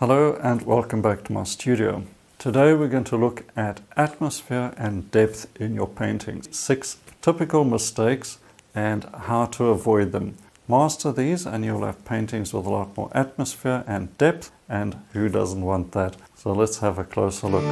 Hello and welcome back to my studio. Today we're going to look at atmosphere and depth in your paintings. 6 typical mistakes and how to avoid them. Master these and you'll have paintings with a lot more atmosphere and depth, and who doesn't want that? So let's have a closer look.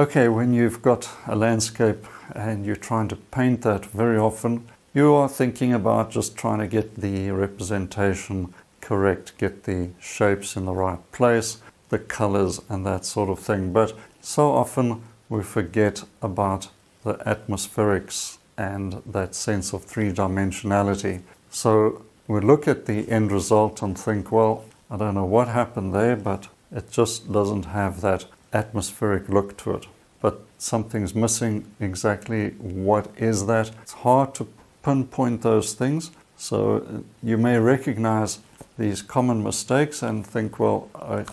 Okay, when you've got a landscape and you're trying to paint that, very often you are thinking about just trying to get the representation correct, get the shapes in the right place, the colors and that sort of thing. But so often we forget about the atmospherics and that sense of three-dimensionality. So we look at the end result and think, well, I don't know what happened there, but it just doesn't have that atmospheric look to it. But something's missing. Exactly what is that? It's hard to pinpoint those things. So you may recognize these common mistakes and think, well,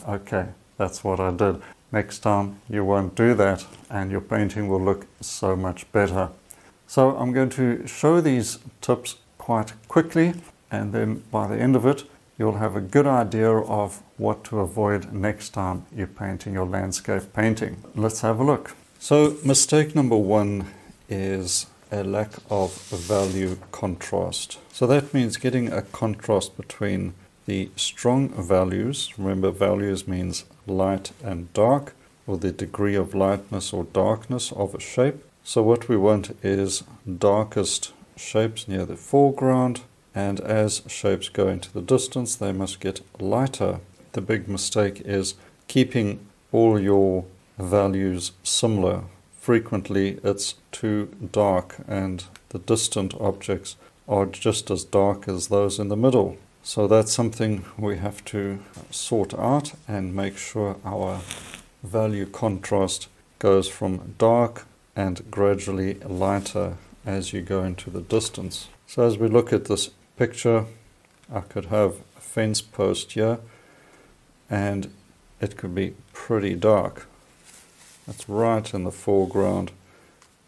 okay, that's what I did. Next time you won't do that and your painting will look so much better. So I'm going to show these tips quite quickly, and then by the end of it you'll have a good idea of what to avoid next time you're painting your landscape painting. Let's have a look. So mistake number 1 is a lack of value contrast. So that means getting a contrast between the strong values. Remember, values means light and dark, or the degree of lightness or darkness of a shape. So what we want is darkest shapes near the foreground, and as shapes go into the distance they must get lighter. The big mistake is keeping all your values similar. Frequently it's too dark and the distant objects are just as dark as those in the middle. So that's something we have to sort out and make sure our value contrast goes from dark and gradually lighter as you go into the distance. So as we look at this picture, I could have a fence post here and it could be pretty dark. It's right in the foreground,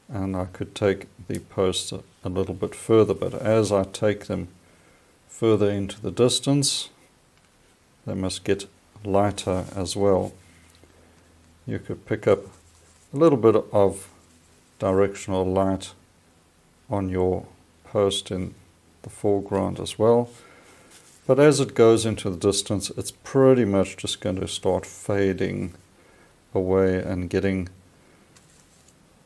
and I could take the posts a little bit further, but as I take them further into the distance they must get lighter as well. You could pick up a little bit of directional light on your post in the foreground as well, but as it goes into the distance it's pretty much just going to start fading away and getting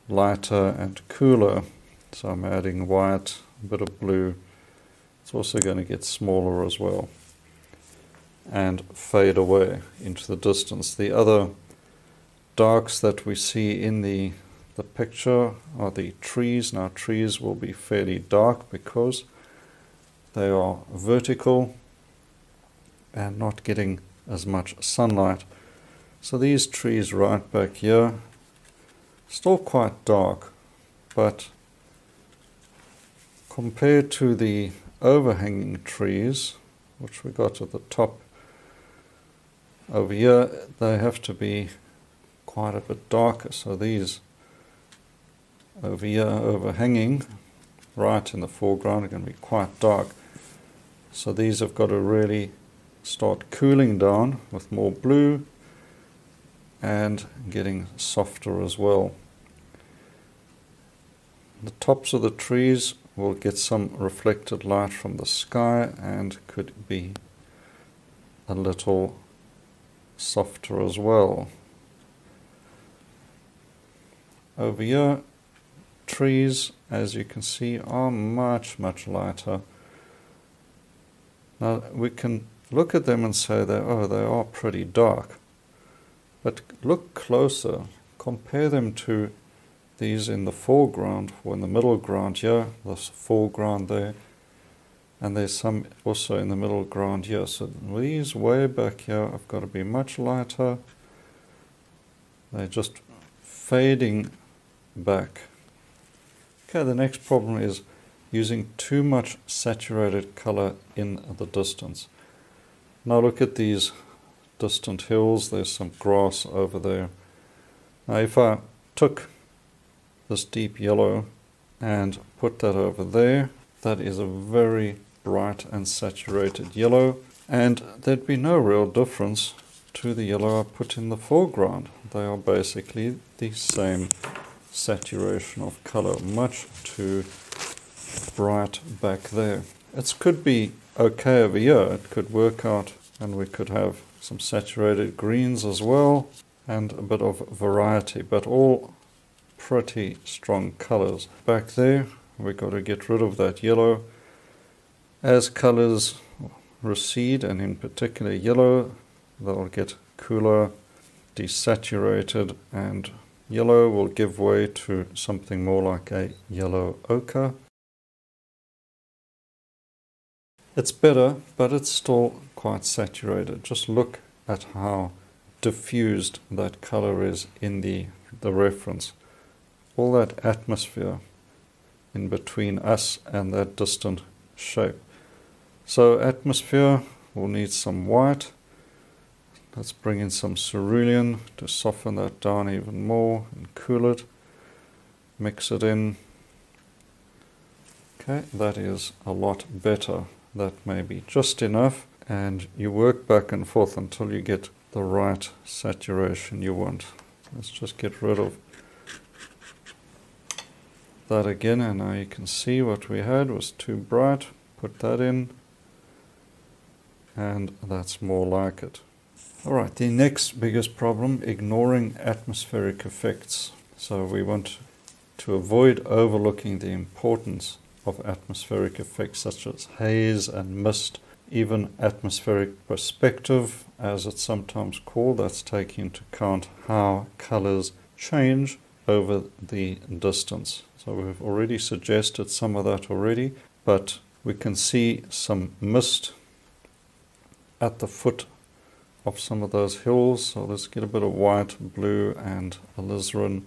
lighter and cooler. So I'm adding white, a bit of blue. It's also going to get smaller as well and fade away into the distance. The other darks that we see in the picture are the trees. Now trees will be fairly dark because they are vertical and not getting as much sunlight. So these trees right back here, still quite dark, but compared to the overhanging trees, which we got at the top over here, they have to be quite a bit darker. So these over here, overhanging, right in the foreground, are going to be quite dark. So these have got to really start cooling down with more blue and getting softer as well. The tops of the trees will get some reflected light from the sky and could be a little softer as well. Over here, trees, as you can see, are much lighter. Now we can look at them and say that, oh, they are pretty dark, but look closer, compare them to these in the foreground or in the middle ground here, this foreground there, and there's some also in the middle ground here. So these way back here have got to be much lighter. They're just fading back. Okay, the next problem is using too much saturated color in the distance. Now look at these distant hills, there's some grass over there. Now if I took this deep yellow and put that over there, that is a very bright and saturated yellow, and there'd be no real difference to the yellow I put in the foreground. They are basically the same saturation of color, much too bright back there. It could be okay over here, it could work out, and we could have some saturated greens as well, and a bit of variety, but all pretty strong colors. Back there, we've got to get rid of that yellow. As colors recede, and in particular yellow, they'll get cooler, desaturated, and yellow will give way to something more like a yellow ochre. It's better, but it's still quite saturated. Just look at how diffused that color is in the reference. All that atmosphere in between us and that distant shape. So atmosphere, we'll need some white. Let's bring in some cerulean to soften that down even more and cool it. Mix it in. Okay, that is a lot better. That may be just enough, and you work back and forth until you get the right saturation you want. Let's just get rid of that again, and now you can see what we had was too bright. Put that in, and that's more like it. Alright, the next biggest problem, ignoring atmospheric effects. So we want to avoid overlooking the importance of atmospheric effects such as haze and mist, even atmospheric perspective, as it's sometimes called. That's taking into account how colors change over the distance. So we've already suggested some of that already, but we can see some mist at the foot of some of those hills. So let's get a bit of white, blue and alizarin,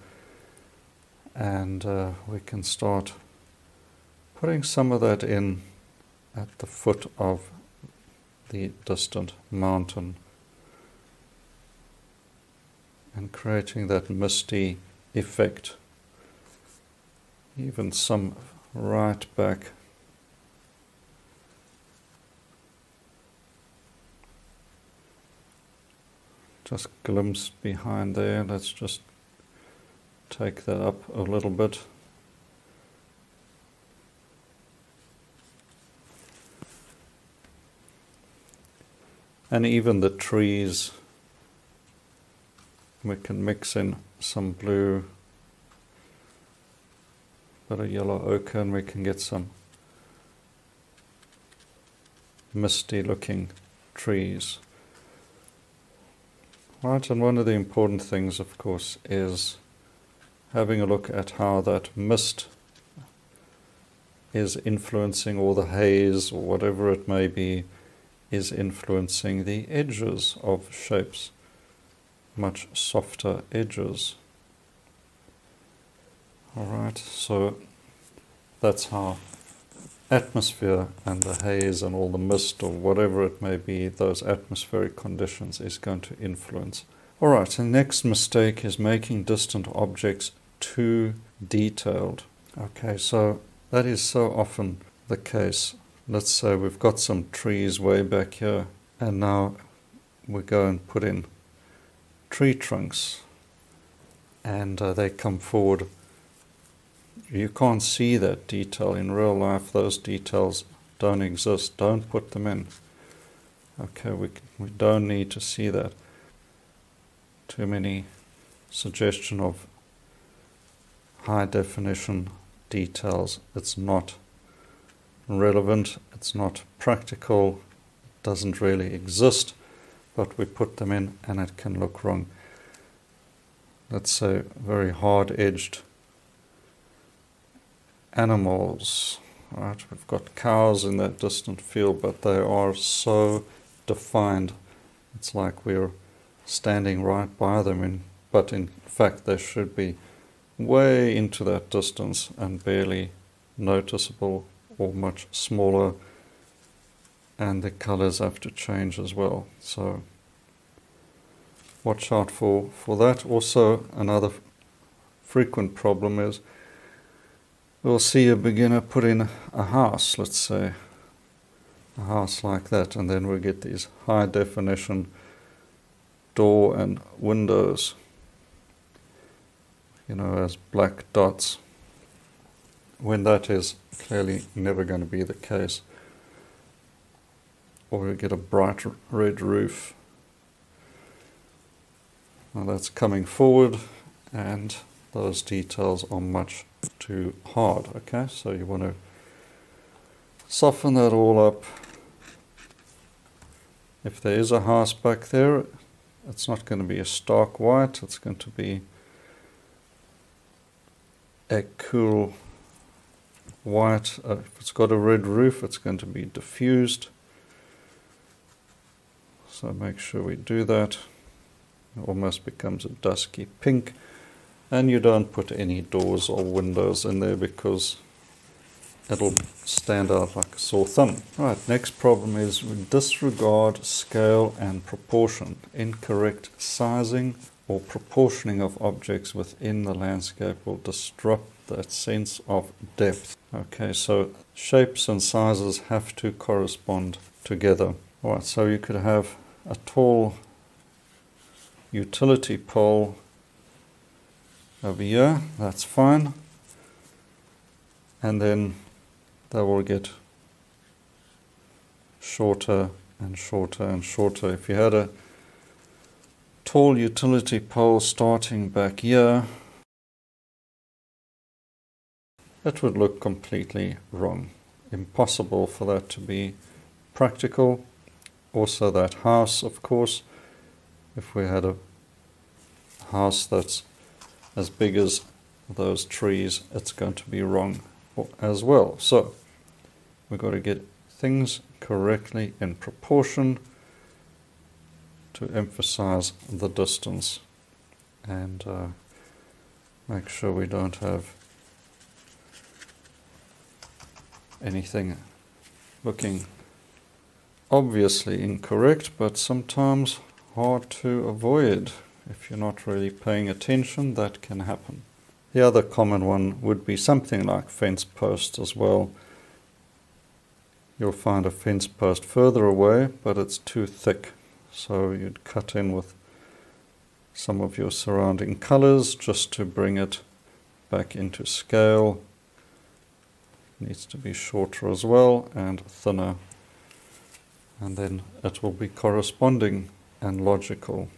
and we can start putting some of that in at the foot of the distant mountain and creating that misty effect. Even some right back. Just glimpse behind there. Let's just take that up a little bit. And even the trees, we can mix in some blue, a bit of yellow ochre, and we can get some misty looking trees. Right, and one of the important things, of course, is having a look at how that mist is influencing, or the haze, or whatever it may be, is influencing the edges of shapes, much softer edges. Alright, so that's how atmosphere and the haze and all the mist or whatever it may be, those atmospheric conditions is going to influence. Alright, the next mistake is making distant objects too detailed. Okay, so that is so often the case. Let's say we've got some trees way back here, and now we go and put in tree trunks, and they come forward. You can't see that detail in real life. Those details don't exist. Don't put them in. Okay, we don't need to see that. Too many suggestion of high definition details. It's not relevant, it's not practical, it doesn't really exist, but we put them in and it can look wrong. Let's say very hard-edged animals, right? We've got cows in that distant field, but they are so defined. It's like we're standing right by them, but in fact they should be way into that distance and barely noticeable, or much smaller, and the colors have to change as well. So watch out for that. Also, another frequent problem is we'll see a beginner put in a house, let's say, a house like that, and then we get these high definition door and windows, you know, as black dots, when that is clearly never going to be the case. Or we get a bright red roof. Now that's coming forward, and those details are much too hard, okay? So you want to soften that all up. If there is a house back there, it's not going to be a stark white, it's going to be a cool white. If it's got a red roof, it's going to be diffused. So make sure we do that. It almost becomes a dusky pink. And you don't put any doors or windows in there because it'll stand out like a sore thumb. Right, next problem is we disregard scale and proportion. Incorrect sizing or proportioning of objects within the landscape will disrupt that sense of depth. Okay, so shapes and sizes have to correspond together. All right, so you could have a tall utility pole over here, that's fine, and then they will get shorter and shorter and shorter. If you had a tall utility pole starting back here, it would look completely wrong. Impossible for that to be practical. Also that house, of course, if we had a house that's as big as those trees, it's going to be wrong as well. So we've got to get things correctly in proportion to emphasize the distance, and make sure we don't have anything looking obviously incorrect, but sometimes hard to avoid. If you're not really paying attention, that can happen. The other common one would be something like fence posts as well. You'll find a fence post further away, but it's too thick. So you'd cut in with some of your surrounding colors just to bring it back into scale. Needs to be shorter as well and thinner. And then it will be corresponding and logical.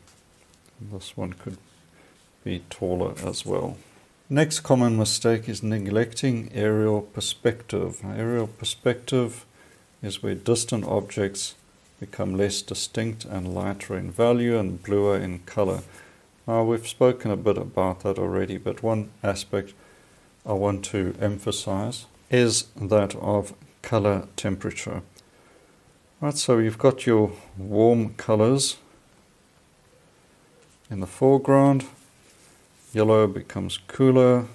This one could be taller as well. Next common mistake is neglecting aerial perspective. Aerial perspective is where distant objects become less distinct and lighter in value and bluer in color. Now we've spoken a bit about that already, but one aspect I want to emphasize is that of color temperature. Right, so you've got your warm colors in the foreground. Yellow becomes cooler,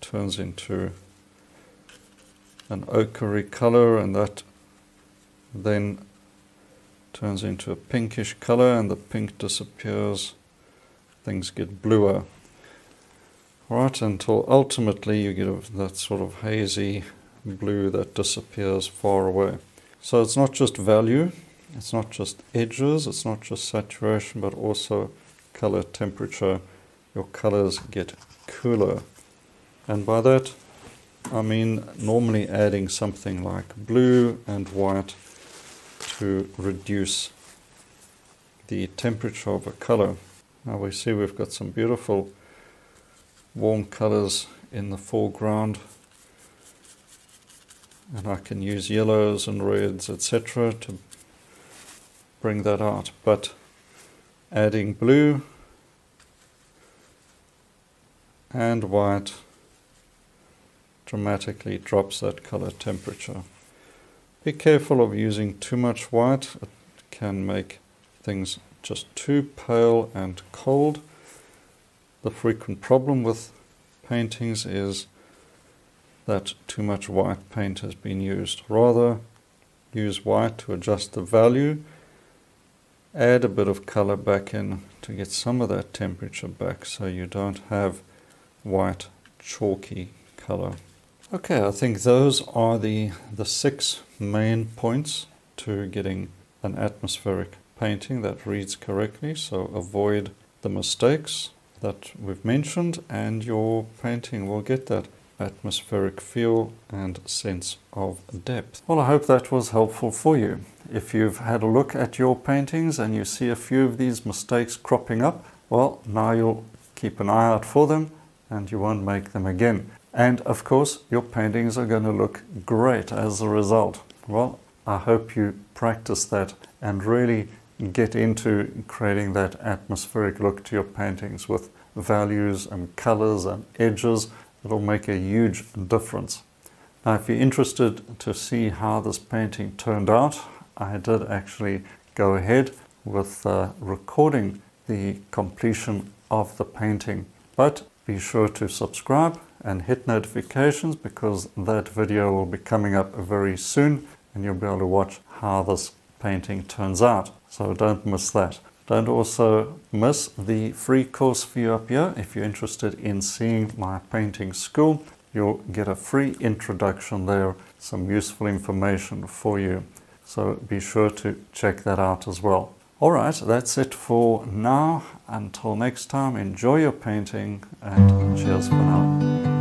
turns into an ochre color, and that then turns into a pinkish color, and the pink disappears, things get bluer. Right, until ultimately you get that sort of hazy blue that disappears far away. So it's not just value, it's not just edges, it's not just saturation, but also color temperature. Your colors get cooler. And by that, I mean normally adding something like blue and white to reduce the temperature of a color. Now we see we've got some beautiful warm colors in the foreground, and I can use yellows and reds, etc., to bring that out, but adding blue and white dramatically drops that color temperature. Be careful of using too much white, it can make things just too pale and cold. The frequent problem with paintings is that too much white paint has been used. Rather, use white to adjust the value. Add a bit of color back in to get some of that temperature back, so you don't have white chalky color. Okay, I think those are the six main points to getting an atmospheric painting that reads correctly. So avoid the mistakes that we've mentioned and your painting will get that atmospheric feel and sense of depth. Well, I hope that was helpful for you. If you've had a look at your paintings and you see a few of these mistakes cropping up, well, now you'll keep an eye out for them and you won't make them again. And of course, your paintings are going to look great as a result. Well, I hope you practice that and really get into creating that atmospheric look to your paintings with values and colors and edges. It'll make a huge difference. Now, if you're interested to see how this painting turned out, I did actually go ahead with recording the completion of the painting. But be sure to subscribe and hit notifications because that video will be coming up very soon and you'll be able to watch how this painting turns out. So don't miss that. Don't also miss the free course for you up here. If you're interested in seeing my painting school, you'll get a free introduction there, some useful information for you. So be sure to check that out as well. All right, that's it for now. Until next time, enjoy your painting and cheers for now.